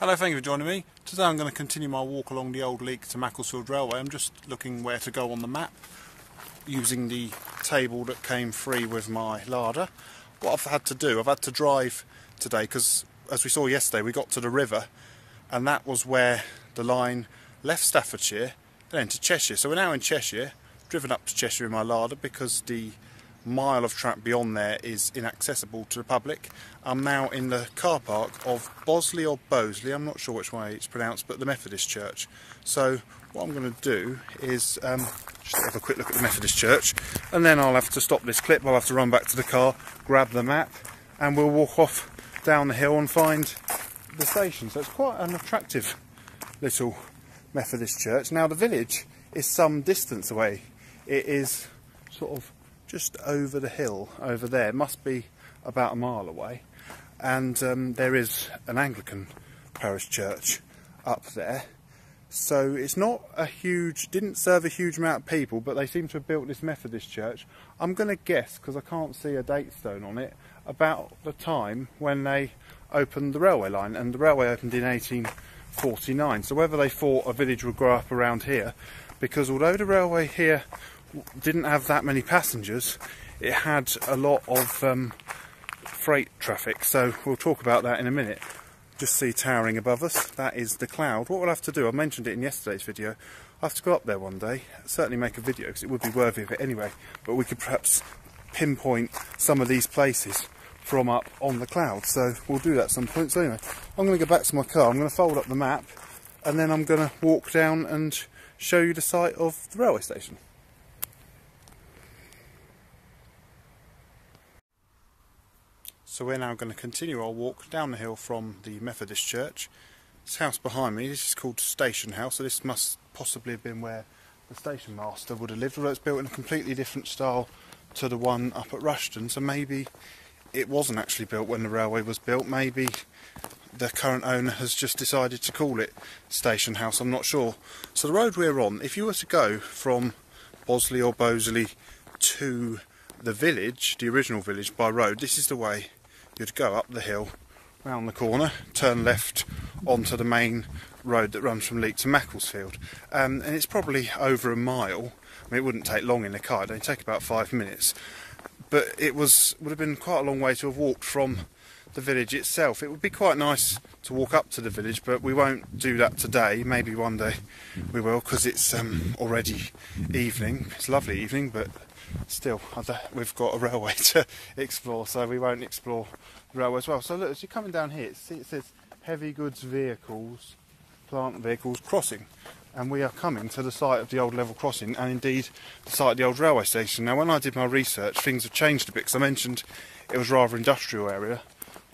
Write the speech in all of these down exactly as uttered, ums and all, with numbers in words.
Hello, thank you for joining me. Today I'm going to continue my walk along the old Leek to Macclesfield Railway. I'm just looking where to go on the map using the table that came free with my larder. What I've had to do, I've had to drive today because as we saw yesterday we got to the river and that was where the line left Staffordshire and then to Cheshire. So we're now in Cheshire, driven up to Cheshire in my larder because the mile of track beyond there is inaccessible to the public. I'm now in the car park of Bosley or Bosley, I'm not sure which way it's pronounced, but the Methodist Church. So what I'm going to do is um, just have a quick look at the Methodist Church and then I'll have to stop this clip, I'll have to run back to the car, grab the map and we'll walk off down the hill and find the station. So it's quite an attractive little Methodist church. Now the village is some distance away, it is sort of just over the hill over there, must be about a mile away, and um, there is an Anglican parish church up there. So it's not a huge, didn't serve a huge amount of people, but they seem to have built this Methodist church, I'm going to guess because I can't see a date stone on it, about the time when they opened the railway line, and the railway opened in eighteen forty-nine. So whether they thought a village would grow up around here, because although the railway here didn't have that many passengers, it had a lot of um, freight traffic, so we'll talk about that in a minute. Just see towering above us, that is the cloud. What we'll have to do, I mentioned it in yesterday's video, I have to go up there one day, certainly make a video because it would be worthy of it anyway, but we could perhaps pinpoint some of these places from up on the cloud, so we'll do that at some point. So anyway, I'm going to go back to my car, I'm going to fold up the map and then I'm going to walk down and show you the site of the railway station. So we're now going to continue our walk down the hill from the Methodist Church. This house behind me, this is called Station House, so this must possibly have been where the station master would have lived, although it's built in a completely different style to the one up at Rushton, so maybe it wasn't actually built when the railway was built, maybe the current owner has just decided to call it Station House, I'm not sure. So the road we're on, if you were to go from Bosley or Bosley to the village, the original village, by road, this is the way you'd go up the hill, round the corner, turn left onto the main road that runs from Leek to Macclesfield. Um, and it's probably over a mile. I mean, it wouldn't take long in the car, it would take about five minutes. But it was would have been quite a long way to have walked from the village itself. It would be quite nice to walk up to the village, but we won't do that today. Maybe one day we will, because it's um, already evening. It's a lovely evening, but still, we've got a railway to explore, so we won't explore the railway as well. So look, as you're coming down here, see it says heavy goods vehicles, plant vehicles crossing, and we are coming to the site of the old level crossing and indeed the site of the old railway station. Now when I did my research things have changed a bit, because I mentioned it was rather industrial area.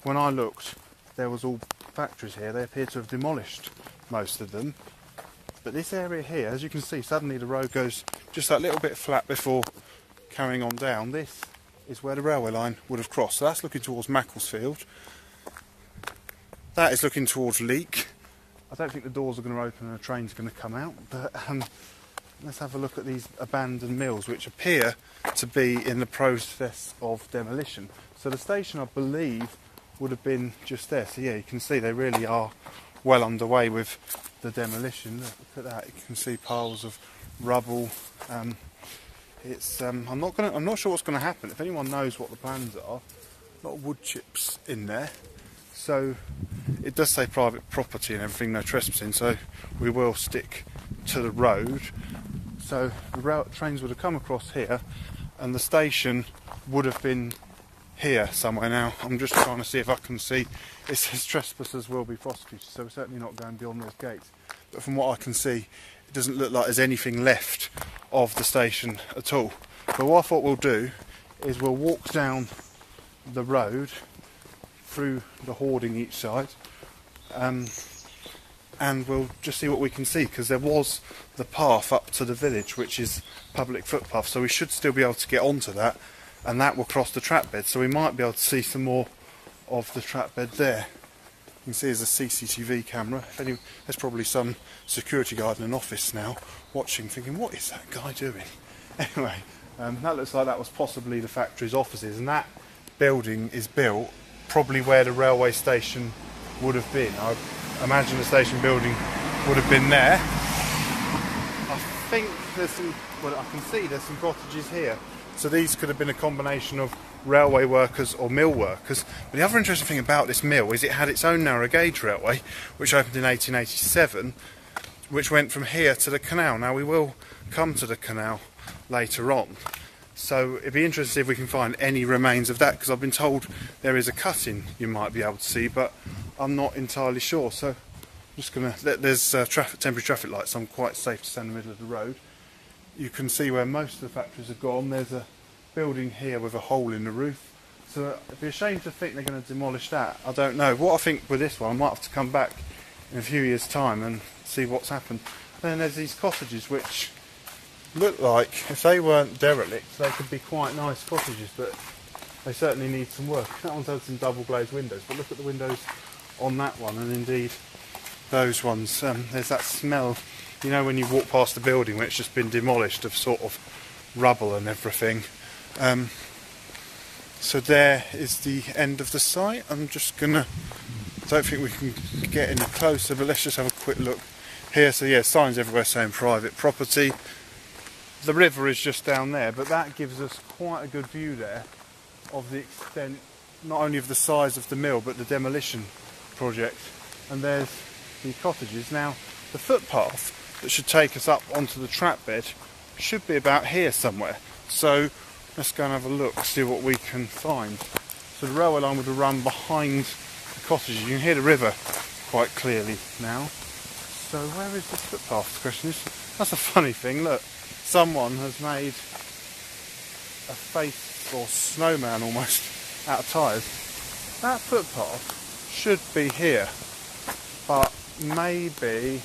When I looked there was all factories here, they appear to have demolished most of them. But this area here, as you can see, suddenly the road goes just that little bit flat before carrying on down. This is where the railway line would have crossed. So that's looking towards Macclesfield. That is looking towards Leek. I don't think the doors are going to open and a train's going to come out. But um, let's have a look at these abandoned mills, which appear to be in the process of demolition. So the station, I believe, would have been just there. So yeah, you can see they really are well underway with the demolition. Look, look at that. You can see piles of rubble. Um, it's um, I'm not going I'm not sure what's going to happen. If anyone knows what the plans are, a lot of wood chips in there. So it does say private property and everything, no trespassing. So we will stick to the road. So the rail, trains would have come across here, and the station would have been here somewhere. Now I'm just trying to see if I can see, it says trespassers will be prosecuted, so we're certainly not going beyond those gates, but from what I can see it doesn't look like there's anything left of the station at all. But what I thought we'll do is we'll walk down the road through the hoarding each side um, and we'll just see what we can see, because there was the path up to the village which is public footpath, so we should still be able to get onto that. And that will cross the trap bed, so we might be able to see some more of the trap bed there. You can see there's a C C T V camera. If any, there's probably some security guard in an office now watching, thinking, what is that guy doing? Anyway, um, that looks like that was possibly the factory's offices, and that building is built probably where the railway station would have been. I imagine the station building would have been there. I think there's some, well, I can see there's some cottages here. So these could have been a combination of railway workers or mill workers. But the other interesting thing about this mill is it had its own narrow gauge railway, which opened in eighteen eighty-seven, which went from here to the canal. Now we will come to the canal later on. So it'd be interesting if we can find any remains of that, because I've been told there is a cutting you might be able to see, but I'm not entirely sure. So I'm just gonna, there's uh, traffic, temporary traffic lights, so I'm quite safe to stand in the middle of the road. You can see where most of the factories have gone. There's a building here with a hole in the roof. So it'd be a shame to think they're going to demolish that. I don't know. What I think with this one, I might have to come back in a few years' time and see what's happened. Then there's these cottages which look like, if they weren't derelict, they could be quite nice cottages, but they certainly need some work. That one's had some double glazed windows, but look at the windows on that one, and indeed those ones. Um, there's that smell, you know, when you walk past the building where it's just been demolished, of sort of rubble and everything. Um, so there is the end of the site. I'm just gonna, I don't think we can get any closer, but let's just have a quick look here. So yeah, signs everywhere saying private property. The river is just down there, but that gives us quite a good view there of the extent, not only of the size of the mill, but the demolition project. And there's the cottages. Now the footpath that should take us up onto the trap bed should be about here somewhere, so let's go and have a look, see what we can find. So the railway line would have run behind the cottages. You can hear the river quite clearly now. So where is the footpath? The question is, that's a funny thing, look, someone has made a face or snowman almost out of tyres. That footpath should be here, but maybe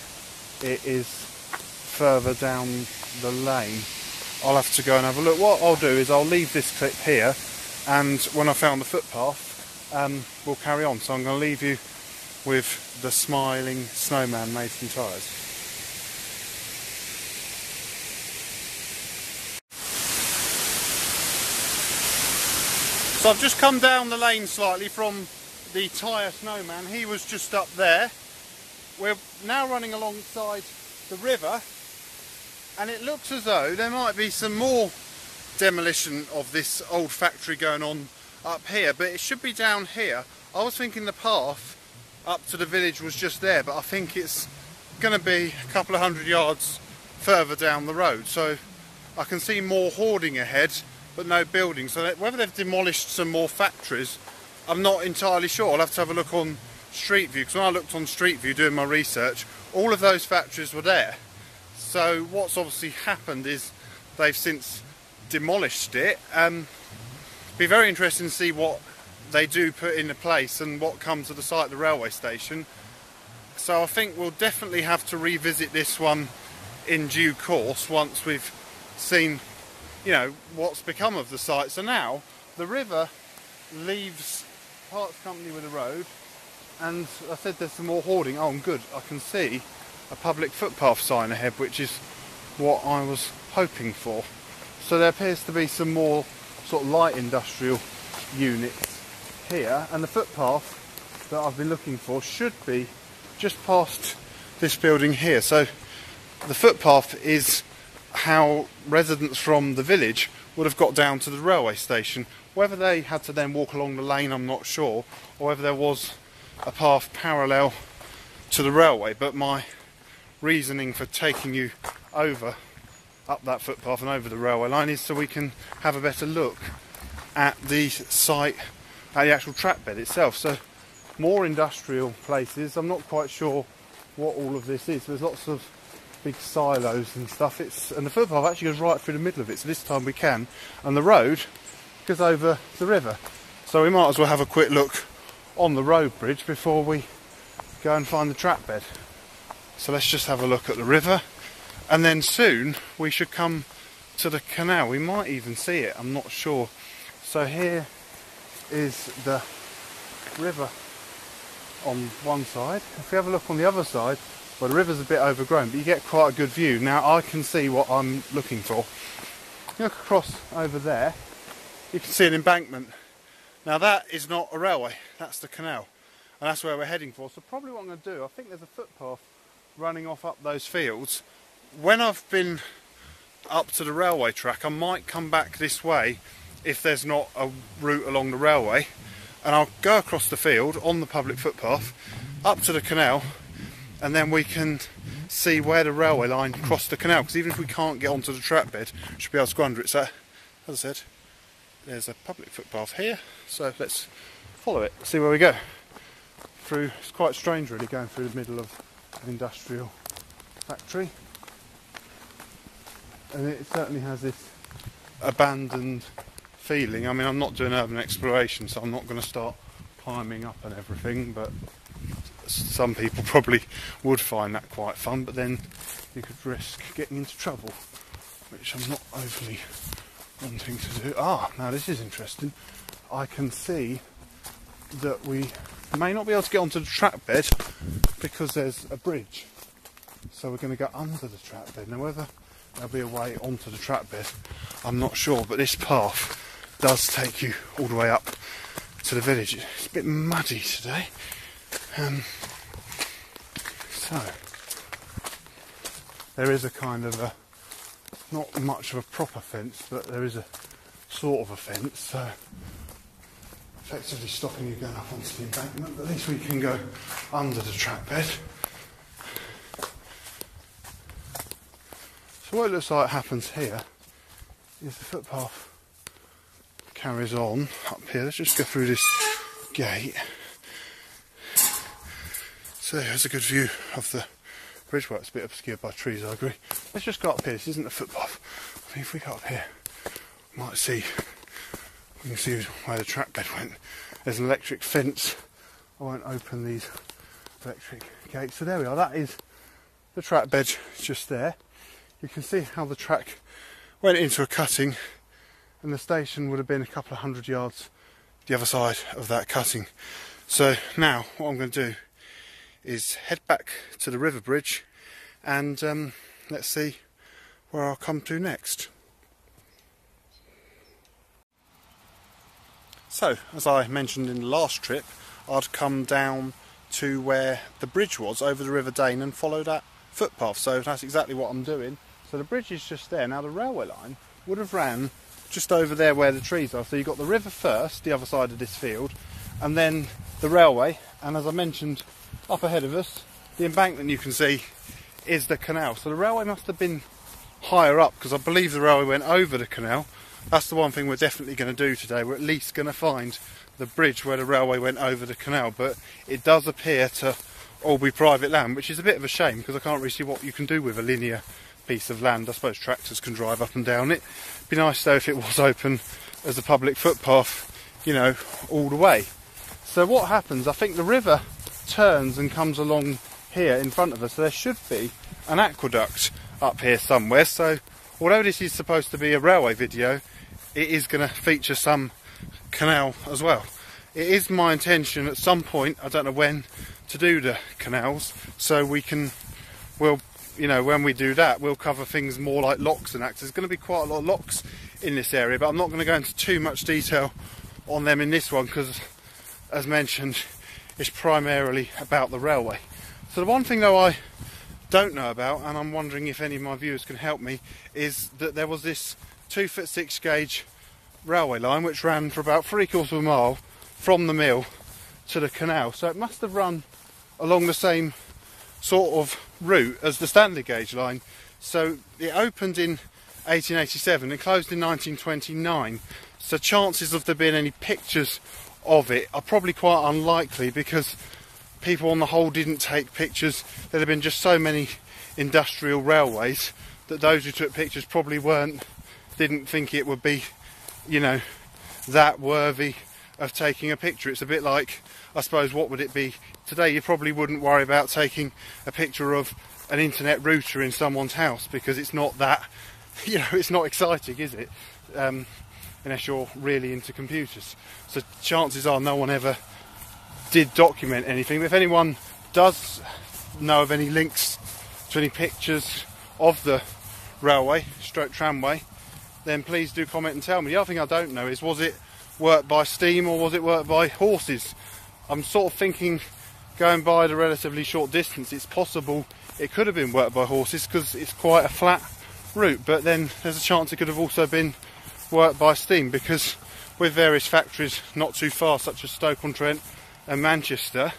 it is further down the lane. I'll have to go and have a look. What I'll do is I'll leave this clip here, and when I found the footpath, um, we'll carry on. So I'm going to leave you with the smiling snowman made from tyres. So I've just come down the lane slightly from the tyre snowman. He was just up there. We're now running alongside the river, and it looks as though there might be some more demolition of this old factory going on up here, but it should be down here. I was thinking the path up to the village was just there, but I think it's going to be a couple of hundred yards further down the road. So I can see more hoarding ahead, but no building. So whether they've demolished some more factories, I'm not entirely sure. I'll have to have a look on Street View, because when I looked on Street View doing my research, all of those factories were there. So what's obviously happened is they've since demolished it. Um, it'd be very interesting to see what they do put into place and what comes to the site of the railway station. So I think we'll definitely have to revisit this one in due course once we've seen, you know, what's become of the site. So now the river leaves parts company with the road. And I said there's some more hoarding. Oh, I'm good. I can see a public footpath sign ahead, which is what I was hoping for. So there appears to be some more sort of light industrial units here. And the footpath that I've been looking for should be just past this building here. So the footpath is how residents from the village would have got down to the railway station. Whether they had to then walk along the lane, I'm not sure, or whether there was a path parallel to the railway. But my reasoning for taking you over up that footpath and over the railway line is so we can have a better look at the site, at the actual track bed itself. So more industrial places. I'm not quite sure what all of this is. There's lots of big silos and stuff. It's, and the footpath actually goes right through the middle of it, so this time we can, and the road goes over the river, so we might as well have a quick look on the road bridge before we go and find the trap bed. So let's just have a look at the river, and then soon we should come to the canal. We might even see it, I'm not sure. So here is the river on one side. If we have a look on the other side, well, the river's a bit overgrown, but you get quite a good view. Now I can see what I'm looking for. You look across over there, you can see an embankment. Now that is not a railway, that's the canal. and that's where we're heading for. So probably what I'm going to do, I think there's a footpath running off up those fields. When I've been up to the railway track, I might come back this way if there's not a route along the railway, and I'll go across the field on the public footpath up to the canal, and then we can see where the railway line crossed the canal, because even if we can't get onto the track bed, we should be able to go under it. So as I said, there's a public footpath here, so let's follow it, see where we go through. It's quite strange really going through the middle of an industrial factory, and it certainly has this abandoned feeling. I mean, I'm not doing urban exploration, so I'm not going to start climbing up and everything, but some people probably would find that quite fun, but then you could risk getting into trouble, which I'm not overly wanting to do. Ah, now this is interesting. I can see that we may not be able to get onto the track bed because there's a bridge, so we're going to go under the track bed. Now whether there'll be a way onto the track bed, I'm not sure, but this path does take you all the way up to the village. It's a bit muddy today. Um, so there is a kind of a, not much of a proper fence, but there is a sort of a fence, so effectively stopping you going up onto the embankment, but at least we can go under the track bed. So what it looks like happens here is the footpath carries on up here. Let's just go through this gate. So there's a good view of the bridge. Well, it's a bit obscured by trees, I agree. Let's just go up here. This isn't a footpath. I mean, if we go up here, we might see, we can see where the track bed went. There's an electric fence. I won't open these electric gates. So there we are. That is the track bed just there. You can see how the track went into a cutting, and the station would have been a couple of hundred yards the other side of that cutting. So now what I'm going to do is head back to the river bridge, and um, let's see where I'll come to next. So as I mentioned in the last trip, I'd come down to where the bridge was over the River Dane and follow that footpath, so that's exactly what I'm doing. So the bridge is just there. Now the railway line would have ran just over there where the trees are, so you've got the river first, the other side of this field, and then the railway, and as I mentioned, up ahead of us, the embankment you can see is the canal. So the railway must have been higher up, because I believe the railway went over the canal. That's the one thing we're definitely going to do today. We're at least going to find the bridge where the railway went over the canal, but it does appear to all be private land, which is a bit of a shame, because I can't really see what you can do with a linear piece of land. I suppose tractors can drive up and down it. It'd be nice though if it was open as a public footpath, you know, all the way. So what happens, I think the river turns and comes along here in front of us, so there should be an aqueduct up here somewhere. So although this is supposed to be a railway video, it is going to feature some canal as well. It is my intention at some point, I don't know when, to do the canals, so we can, well, you know, when we do that, we'll cover things more like locks and acts. There's going to be quite a lot of locks in this area, but I'm not going to go into too much detail on them in this one, because as mentioned, it's primarily about the railway. So the one thing though I don't know about, and I'm wondering if any of my viewers can help me, is that there was this two foot six gauge railway line which ran for about three quarters of a mile from the mill to the canal. So it must have run along the same sort of route as the standard gauge line. So it opened in eighteen eighty-seven and closed in nineteen twenty-nine. So chances of there being any pictures of it are probably quite unlikely, because people on the whole didn't take pictures. There have been just so many industrial railways that those who took pictures probably weren't, didn't think it would be, you know, that worthy of taking a picture. It's a bit like, I suppose, what would it be today? You probably wouldn't worry about taking a picture of an internet router in someone's house, because it's not that, you know, it's not exciting, is it? Um, unless you're really into computers. So chances are no one ever did document anything. But if anyone does know of any links to any pictures of the railway, stroke tramway, then please do comment and tell me. The other thing I don't know is, was it worked by steam or was it worked by horses? I'm sort of thinking, going by the relatively short distance, it's possible it could have been worked by horses because it's quite a flat route, but then there's a chance it could have also been worked by steam, because with various factories not too far, such as Stoke-on-Trent and Manchester,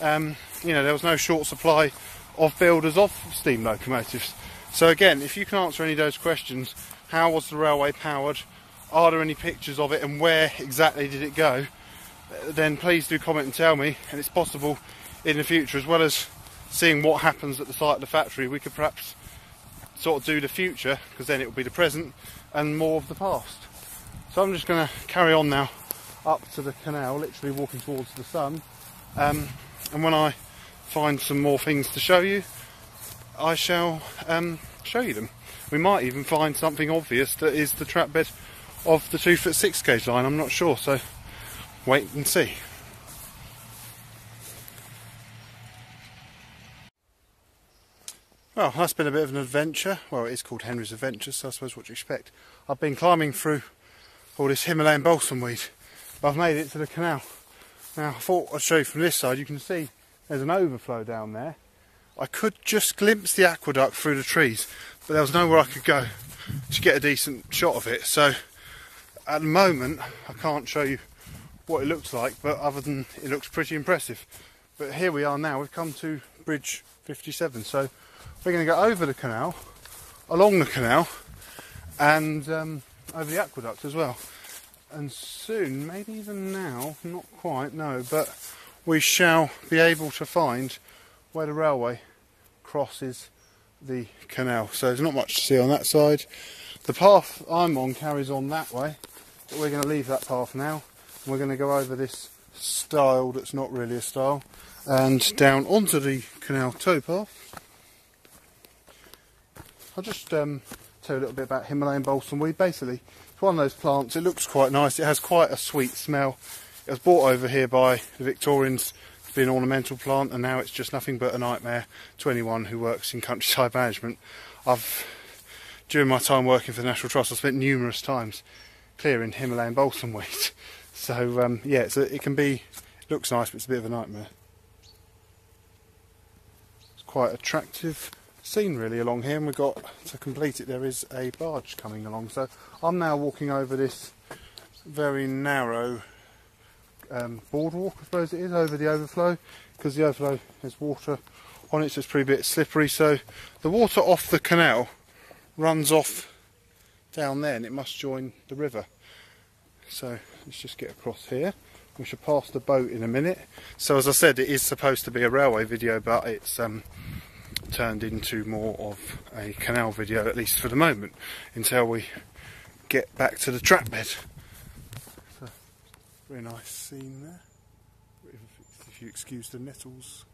um, you know, there was no short supply of builders of steam locomotives. So again, if you can answer any of those questions, how was the railway powered, are there any pictures of it, and where exactly did it go, then please do comment and tell me. And it's possible in the future, as well as seeing what happens at the site of the factory, we could perhaps sort of do the future, because then it will be the present and more of the past. So I'm just going to carry on now up to the canal, literally walking towards the sun, um, and when I find some more things to show you, I shall um, show you them. We might even find something obvious that is the trap bed of the two foot six gauge line, I'm not sure, so wait and see. Well, that's been a bit of an adventure. Well, it is called Henrys Adventures, so I suppose what you expect. I've been climbing through all this Himalayan balsam weed, but I've made it to the canal. Now, I thought I'd show you from this side. You can see there's an overflow down there. I could just glimpse the aqueduct through the trees, but there was nowhere I could go to get a decent shot of it. So, at the moment, I can't show you what it looks like, but other than it looks pretty impressive. But here we are now. We've come to Bridge fifty-seven, so we're going to go over the canal, along the canal, and um, over the aqueduct as well. And soon, maybe even now, not quite, no, but we shall be able to find where the railway crosses the canal. So there's not much to see on that side. The path I'm on carries on that way, but we're going to leave that path now. And we're going to go over this stile that's not really a stile, and down onto the canal towpath. I'll just um, tell you a little bit about Himalayan balsam weed. Basically, it's one of those plants, it looks quite nice, it has quite a sweet smell. It was brought over here by the Victorians to be an ornamental plant, and now it's just nothing but a nightmare to anyone who works in countryside management. I've, during my time working for the National Trust, I've spent numerous times clearing Himalayan balsam weed. So um, yeah, it's a, it can be, it looks nice, but it's a bit of a nightmare. It's quite attractive scene really along here, and we've got to complete it. There is a barge coming along, so I'm now walking over this very narrow um, boardwalk, I suppose it is, over the overflow, because the overflow has water on it, so it's pretty bit slippery. So the water off the canal runs off down there, and it must join the river. So let's just get across here. We should pass the boat in a minute. So as I said, it is supposed to be a railway video, but it's um turned into more of a canal video, at least for the moment, until we get back to the trap bed. So, very nice scene there, if, if you excuse the nettles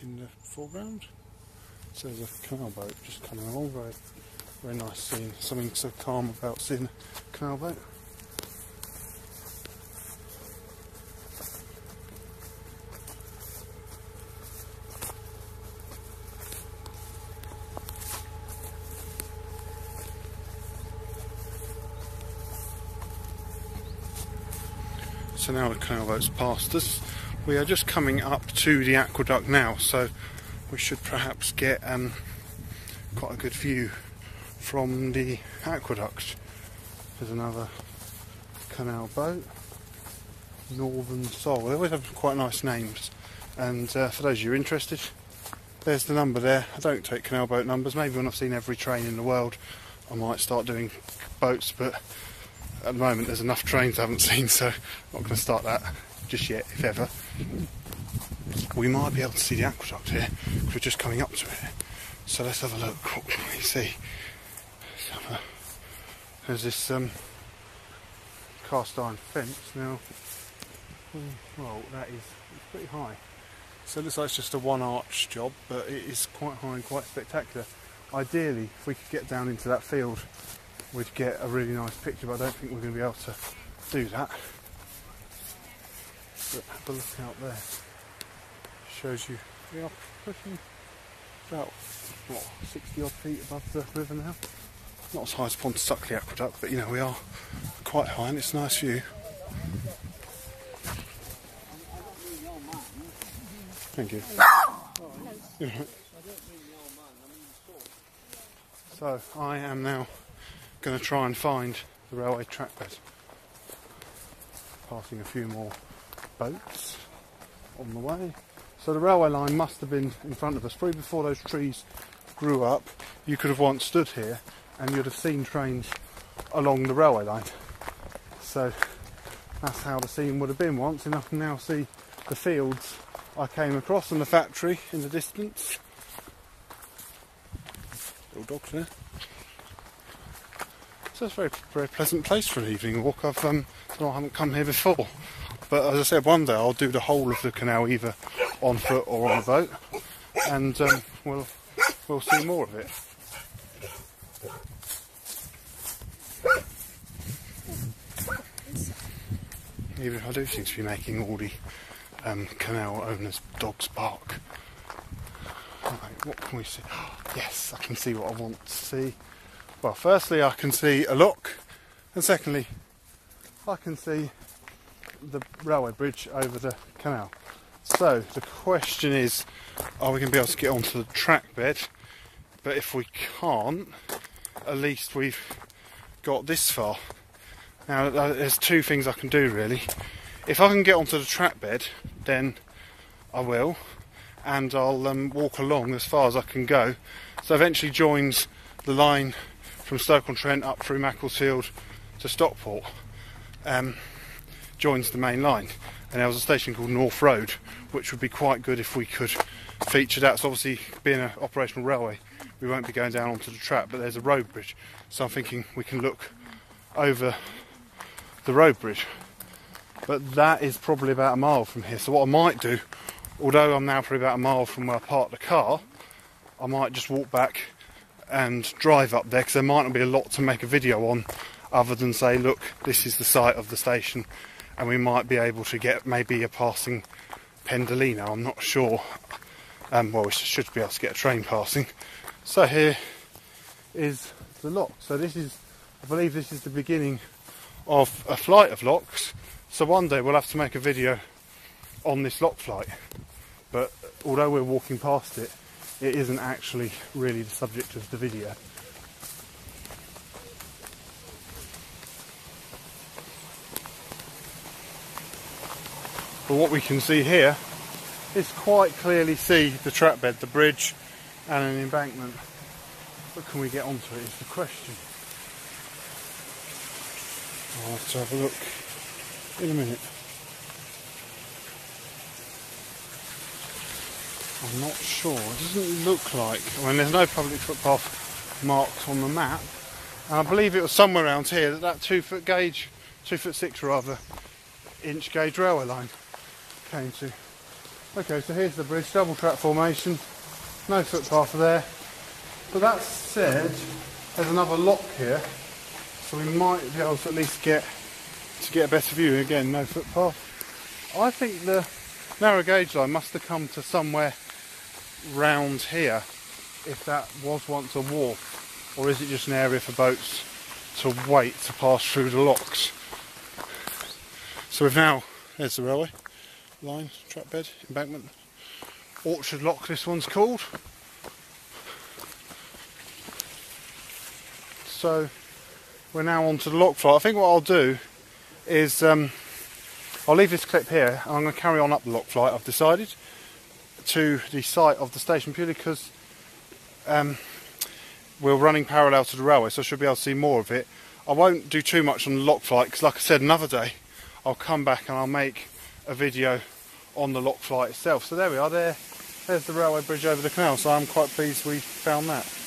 in the foreground. So there's a canal boat just coming along. Very, very nice scene, something so calm about seeing a canal boat. So now the canal boat's past us. We are just coming up to the aqueduct now, so we should perhaps get um, quite a good view from the aqueduct. There's another canal boat, Northern Soul. They always have quite nice names, and uh, for those of you interested, there's the number there. I don't take canal boat numbers. Maybe when I've seen every train in the world, I might start doing boats, but at the moment there's enough trains I haven't seen, so I'm not going to start that just yet, if ever. We might be able to see the aqueduct here, because we're just coming up to it. So let's have a look. What can we see? A, there's this um, cast iron fence now. Well, that is it's pretty high. So it looks like it's just a one arch job, but it is quite high and quite spectacular. Ideally, if we could get down into that field, we'd get a really nice picture, but I don't think we're going to be able to do that. But have a look out there. Shows you we are pushing about what, sixty odd feet above the river now. Not as high as Ponte Suckley Aqueduct, but you know, we are quite high, and it's a nice view. Thank you. So I am now going to try and find the railway track bed. Passing a few more boats on the way. So the railway line must have been in front of us. Probably before those trees grew up, you could have once stood here and you'd have seen trains along the railway line. So that's how the scene would have been once, and I can now see the fields I came across and the factory in the distance. Little dog there. So it's a very, very pleasant place for an evening walk. I've um, I haven't come here before, but as I said, one day I'll do the whole of the canal either on foot or on a boat, and um, we'll we'll see more of it. Even if I do seem to be making all the um, canal owners' dogs bark. Right, what can we see? Yes, I can see what I want to see. Well, firstly, I can see a lock, and secondly, I can see the railway bridge over the canal. So the question is, are we going to be able to get onto the track bed? But if we can't, at least we've got this far. Now there's two things I can do really. If I can get onto the track bed, then I will, and I'll um, walk along as far as I can go. So eventually joins the line from Stoke-on-Trent up through Macclesfield to Stockport. Um, joins the main line, and there was a station called North Road, which would be quite good if we could feature that. So obviously, being an operational railway, we won't be going down onto the track, but there's a road bridge, so I'm thinking we can look over the road bridge. But that is probably about a mile from here, so what I might do, although I'm now probably about a mile from where I parked the car, I might just walk back and drive up there, because there might not be a lot to make a video on other than say, look, this is the site of the station, and we might be able to get maybe a passing Pendolino, I'm not sure. Um, well, we should be able to get a train passing. So here is the lock. So this is, I believe this is the beginning of a flight of locks. So one day we'll have to make a video on this lock flight. But although we're walking past it, it isn't actually really the subject of the video. But what we can see here is quite clearly see the track bed, the bridge and an embankment. But can we get onto it is the question. I'll have to have a look in a minute. I'm not sure, it doesn't look like, I mean there's no public footpath marked on the map, and I believe it was somewhere around here that that two foot gauge, two foot six rather, inch gauge railway line came to. Okay, so here's the bridge, double track formation, no footpath there. But that said, there's another lock here, so we might be able to at least get to get a better view. Again, no footpath. I think the narrow gauge line must have come to somewhere round here, if that was once a wharf, or is it just an area for boats to wait to pass through the locks? So we've now, there's the railway line, track bed, embankment, Orchard Lock this one's called. So we're now on to the lock flight. I think what I'll do is um, I'll leave this clip here and I'm going to carry on up the lock flight, I've decided, to the site of the station, purely because um, we're running parallel to the railway, so I should be able to see more of it. I won't do too much on the lock flight because, like I said, another day I'll come back and I'll make a video on the lock flight itself. So there we are, there, there's the railway bridge over the canal, so I'm quite pleased we found that.